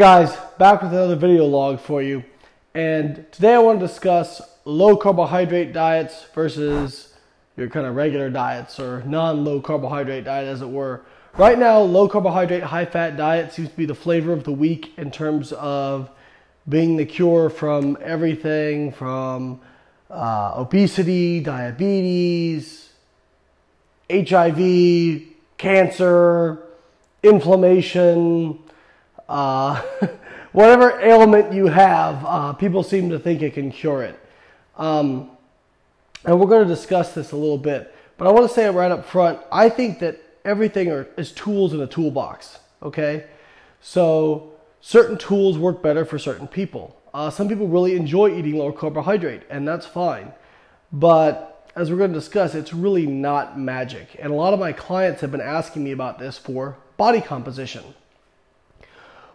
guys, back with another video log for you, and today I want to discuss low carbohydrate diets versus your kind of regular diets or non-low carbohydrate diet, as it were. Right now, low carbohydrate, high fat diet seems to be the flavor of the week in terms of being the cure from everything from obesity, diabetes, HIV, cancer, inflammation, whatever ailment you have, people seem to think it can cure it. And we're going to discuss this a little bit, but I want to say it right up front. I think that everything is tools in a toolbox. Okay. So certain tools work better for certain people. Some people really enjoy eating low carbohydrate, and that's fine. But as we're going to discuss, it's really not magic. And a lot of my clients have been asking me about this for body composition.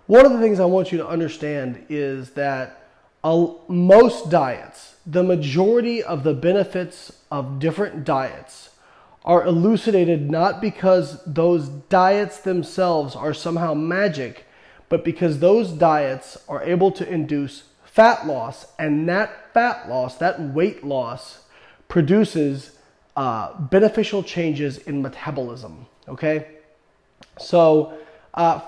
One of the things I want you to understand is that most diets, the majority of the benefits of different diets are elucidated not because those diets themselves are somehow magic, but because those diets are able to induce fat loss, and that fat loss, that weight loss, produces beneficial changes in metabolism, okay? So,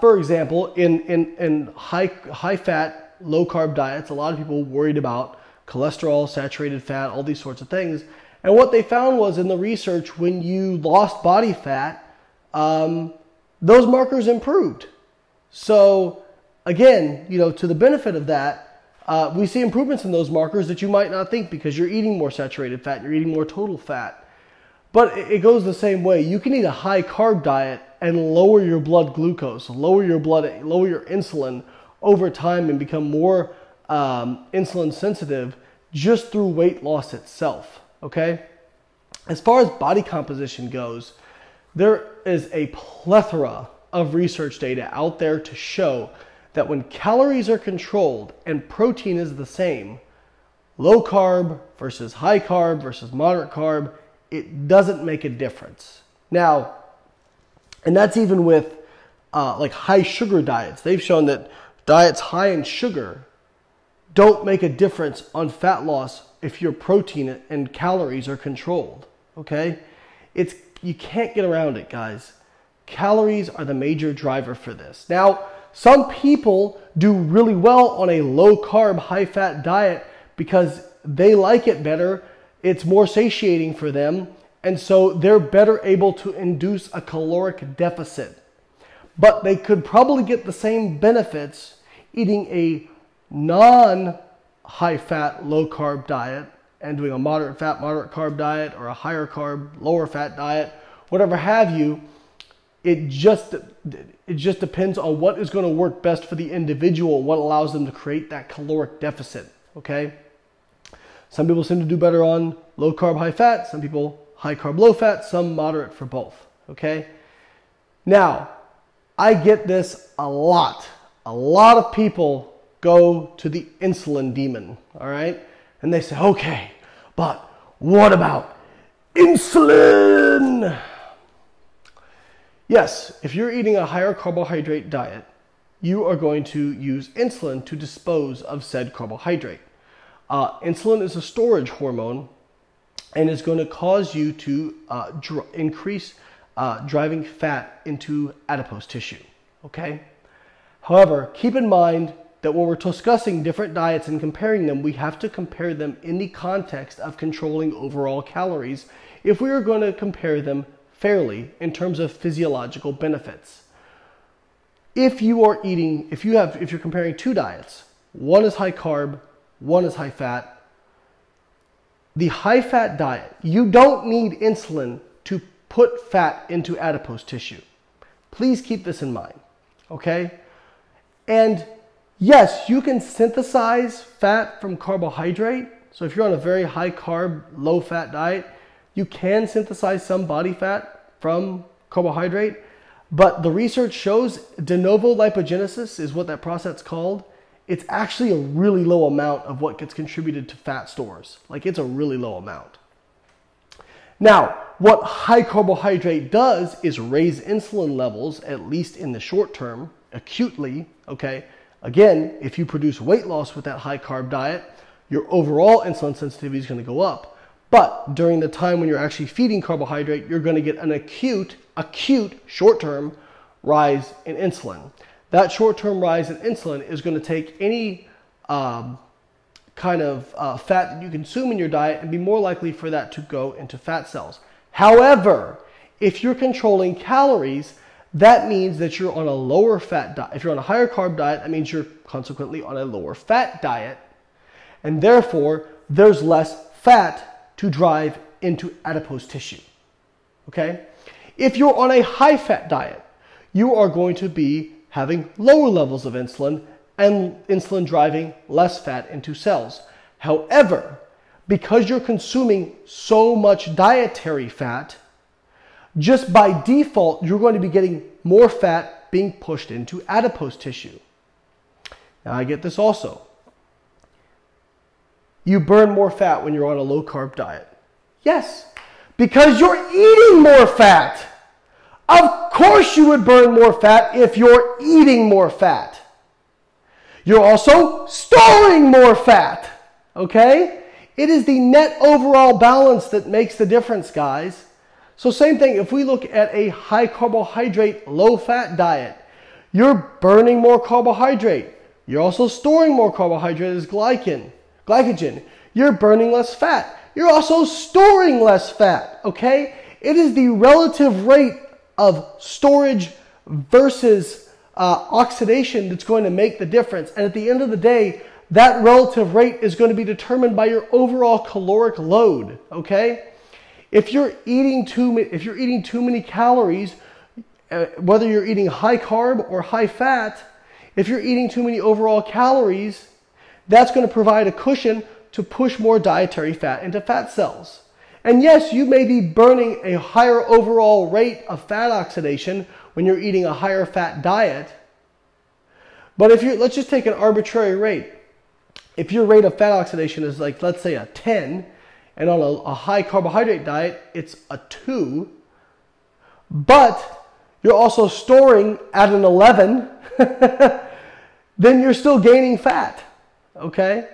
for example, in high-fat, low-carb diets, a lot of people worried about cholesterol, saturated fat, all these sorts of things. And what they found was in the research, when you lost body fat, those markers improved. So again, you know, to the benefit of that, we see improvements in those markers that you might not think because you're eating more saturated fat, you're eating more total fat. But it goes the same way. You can eat a high carb diet and lower your blood glucose, lower your insulin over time and become more insulin sensitive just through weight loss itself, okay? As far as body composition goes, there is a plethora of research data out there to show that when calories are controlled and protein is the same, low carb versus high carb versus moderate carb, it doesn't make a difference. Now, and that's even with like high sugar diets. They've shown that diets high in sugar don't make a difference on fat loss if your protein and calories are controlled, okay? You can't get around it, guys. Calories are the major driver for this. Now, some people do really well on a low-carb, high-fat diet because they like it better. It's more satiating for them, and so they're better able to induce a caloric deficit. But they could probably get the same benefits eating a non-high-fat, low-carb diet and doing a moderate-fat, moderate-carb diet or a higher-carb, lower-fat diet, whatever have you. It just depends on what is going to work best for the individual, what allows them to create that caloric deficit, okay? Some people seem to do better on low carb, high fat, some people high carb, low fat, some moderate for both, okay? Now, I get this a lot. A lot of people go to the insulin demon, all right? And they say, okay, but what about insulin? Yes, if you're eating a higher carbohydrate diet, you are going to use insulin to dispose of said carbohydrate. Insulin is a storage hormone and is going to cause you to increase driving fat into adipose tissue, okay? However, keep in mind that when we're discussing different diets and comparing them, we have to compare them in the context of controlling overall calories if we are going to compare them fairly in terms of physiological benefits. If you're comparing two diets, one is high carb, one is high fat, the high fat diet, you don't need insulin to put fat into adipose tissue. Please keep this in mind, okay? And yes, you can synthesize fat from carbohydrate. So if you're on a very high carb, low fat diet, you can synthesize some body fat from carbohydrate, but the research shows de novo lipogenesis is what that process is called. It's actually a really low amount of what gets contributed to fat stores. Like, it's a really low amount. Now, what high carbohydrate does is raise insulin levels, at least in the short term, acutely, okay? Again, if you produce weight loss with that high carb diet, your overall insulin sensitivity is going to go up. But during the time when you're actually feeding carbohydrate, you're going to get an acute short-term rise in insulin. That short-term rise in insulin is going to take any kind of fat that you consume in your diet and be more likely for that to go into fat cells. However, if you're controlling calories, that means that you're on a lower fat diet. If you're on a higher carb diet, that means you're consequently on a lower fat diet. And therefore, there's less fat to drive into adipose tissue. Okay? If you're on a high fat diet, you are going to be having lower levels of insulin and insulin driving less fat into cells. However, because you're consuming so much dietary fat, just by default, you're going to be getting more fat being pushed into adipose tissue. Now, I get this also. You burn more fat when you're on a low carb diet. Yes, because you're eating more fat. Of course you would burn more fat if you're eating more fat. You're also storing more fat, okay? It is the net overall balance that makes the difference, guys. So same thing, if we look at a high carbohydrate, low fat diet, you're burning more carbohydrate. You're also storing more carbohydrate as glycogen. You're burning less fat. You're also storing less fat, okay? It is the relative rate of storage versus oxidation that's going to make the difference. And at the end of the day, that relative rate is going to be determined by your overall caloric load, okay? If you're eating too many calories, whether you're eating high carb or high fat, if you're eating too many overall calories, that's going to provide a cushion to push more dietary fat into fat cells. And yes, you may be burning a higher overall rate of fat oxidation when you're eating a higher fat diet. But if let's just take an arbitrary rate. If your rate of fat oxidation is like, let's say a 10, and on a high carbohydrate diet, it's a 2, but you're also storing at an 11, then you're still gaining fat, okay?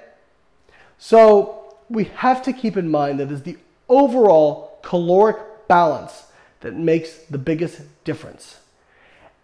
So we have to keep in mind that it's the overall caloric balance that makes the biggest difference.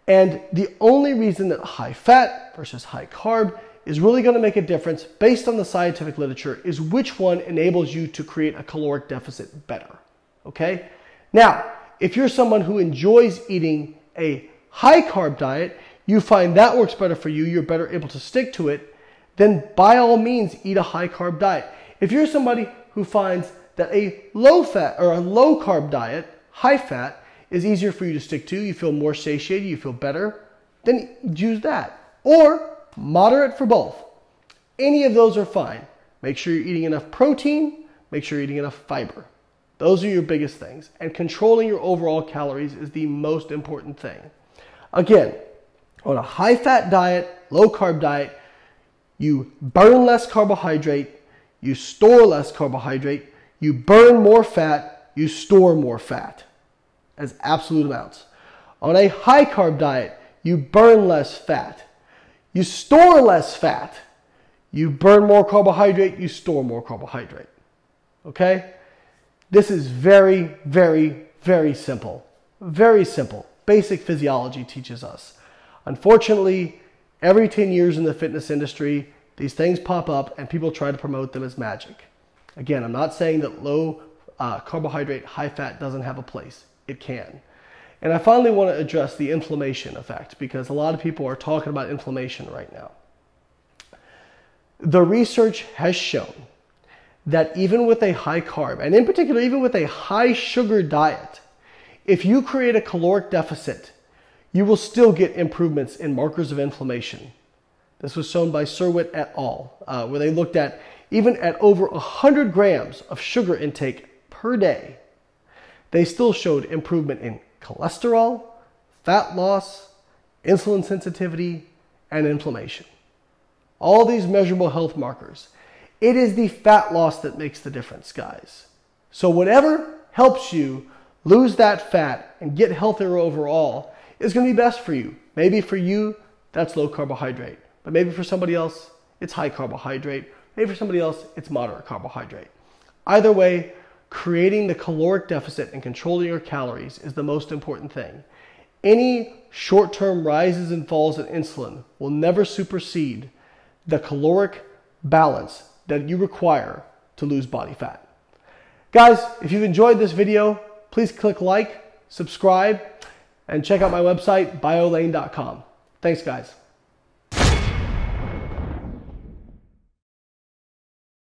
And the only reason that high fat versus high carb is really going to make a difference based on the scientific literature is which one enables you to create a caloric deficit better. Okay? Now, if you're someone who enjoys eating a high carb diet, you find that works better for you, you're better able to stick to it, then by all means eat a high carb diet. If you're somebody who finds that a low fat or a low carb diet, high fat, is easier for you to stick to, you feel more satiated, you feel better, then use that. Or moderate for both. Any of those are fine. Make sure you're eating enough protein, make sure you're eating enough fiber. Those are your biggest things. And controlling your overall calories is the most important thing. Again, on a high fat diet, low carb diet, you burn less carbohydrate, you store less carbohydrate, you burn more fat, you store more fat as absolute amounts. On a high carb diet, you burn less fat. You store less fat. You burn more carbohydrate. You store more carbohydrate. Okay? This is very, very, very simple. Very simple. Basic physiology teaches us. Unfortunately, every 10 years in the fitness industry, these things pop up and people try to promote them as magic. Again, I'm not saying that low carbohydrate, high fat doesn't have a place. It can. And I finally want to address the inflammation effect because a lot of people are talking about inflammation right now. The research has shown that even with a high carb, and in particular, even with a high sugar diet, if you create a caloric deficit, you will still get improvements in markers of inflammation. This was shown by Sirwit et al., where they looked at even at over 100 grams of sugar intake per day, they still showed improvement in cholesterol, fat loss, insulin sensitivity, and inflammation. All these measurable health markers. It is the fat loss that makes the difference, guys. So whatever helps you lose that fat and get healthier overall is going to be best for you. Maybe for you, that's low carbohydrate. But maybe for somebody else, it's high carbohydrate. Maybe for somebody else, it's moderate carbohydrate. Either way, creating the caloric deficit and controlling your calories is the most important thing. Any short-term rises and falls in insulin will never supersede the caloric balance that you require to lose body fat. Guys, if you've enjoyed this video, please click like, subscribe, and check out my website, biolayne.com. Thanks, guys.